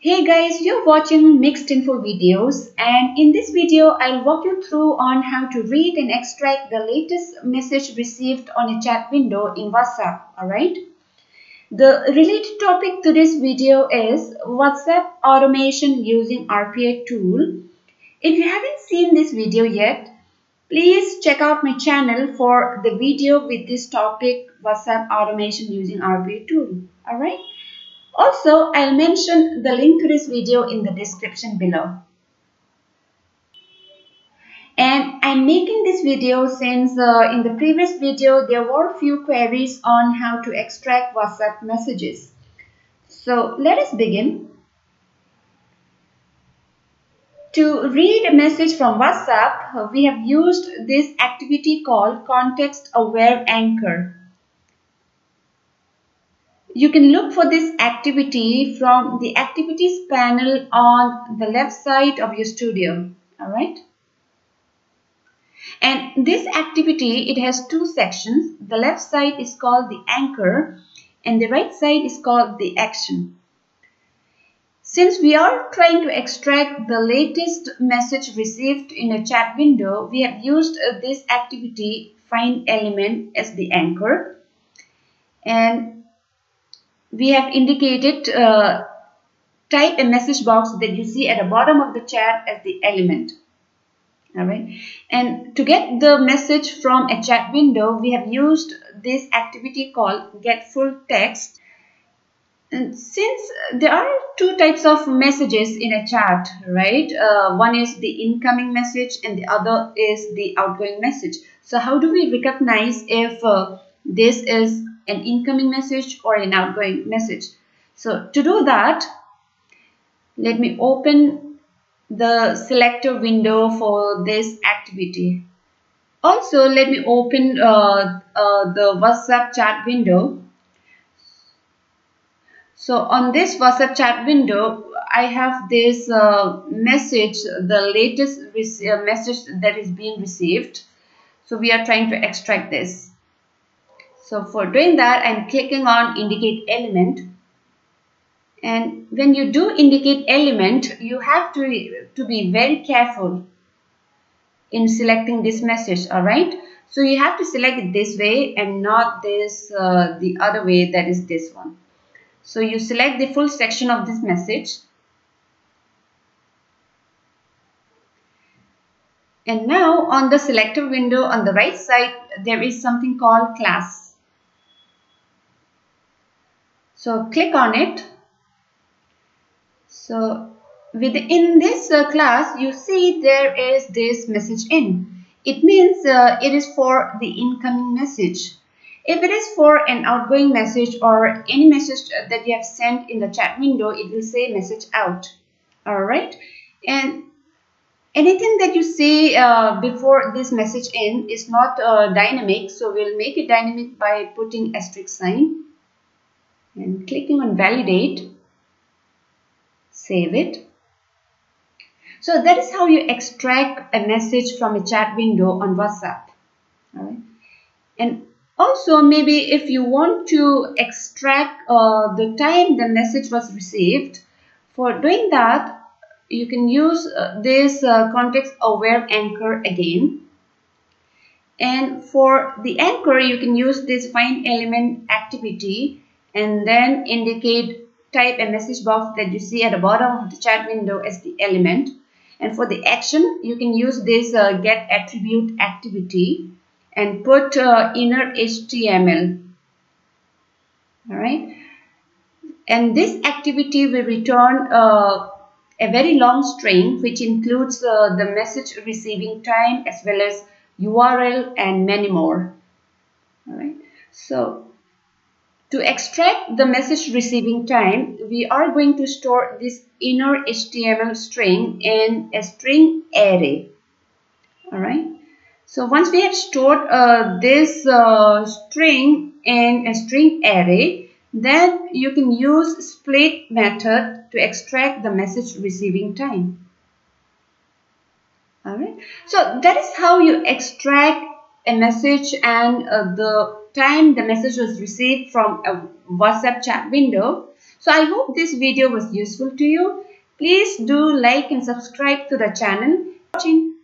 Hey guys, you're watching Mixed Info videos, and in this video I'll walk you through on how to read and extract the latest message received on a chat window in WhatsApp. Alright, the related topic to this video is WhatsApp automation using RPA tool. If you haven't seen this video yet, please check out my channel for the video with this topic, WhatsApp automation using RPA tool. Alright. Also, I'll mention the link to this video in the description below. And I'm making this video since in the previous video there were few queries on how to extract WhatsApp messages. So let us begin. To read a message from WhatsApp, we have used this activity called Context Aware Anchor. You can look for this activity from the activities panel on the left side of your studio. Alright. And this activity, it has two sections. The left side is called the anchor and the right side is called the action. Since we are trying to extract the latest message received in a chat window, we have used this activity, find element, as the anchor. And we have indicated type a message box that you see at the bottom of the chat as the element. Alright, and to get the message from a chat window, we have used this activity called get full text. And since there are two types of messages in a chat, right? One is the incoming message and the other is the outgoing message. So how do we recognize if this is an incoming message or an outgoing message? So to do that, let me open the selector window for this activity. Also, let me open the WhatsApp chat window. So on this WhatsApp chat window, I have this message, the latest message that is being received. So we are trying to extract this. So for doing that, I'm clicking on indicate element. And when you do indicate element, you have to be very careful in selecting this message, alright? So you have to select it this way and not this, the other way, that is this one. So you select the full section of this message. And now on the selector window on the right side, there is something called class. So click on it. So within this class, you see there is this message in. It means it is for the incoming message. If it is for an outgoing message or any message that you have sent in the chat window, it will say message out. Alright. And anything that you see before this message in is not dynamic. So we'll make it dynamic by putting asterisk sign. And clicking on validate, save it. So that is how you extract a message from a chat window on WhatsApp. All right. And also, maybe if you want to extract the time the message was received, for doing that, you can use this context aware anchor again. And for the anchor, you can use this find element activity. And then indicate type a message box that you see at the bottom of the chat window as the element. And for the action, you can use this getAttribute activity and put inner HTML. Alright. And this activity will return a very long string which includes the message receiving time as well as URL and many more. Alright. So to extract the message receiving time, we are going to store this inner HTML string in a string array. Alright. So once we have stored this string in a string array, then you can use split method to extract the message receiving time. Alright. So that is how you extract a message and the time the message was received from a WhatsApp chat window. So I hope this video was useful to you. Please do like and subscribe to the channel. Watching.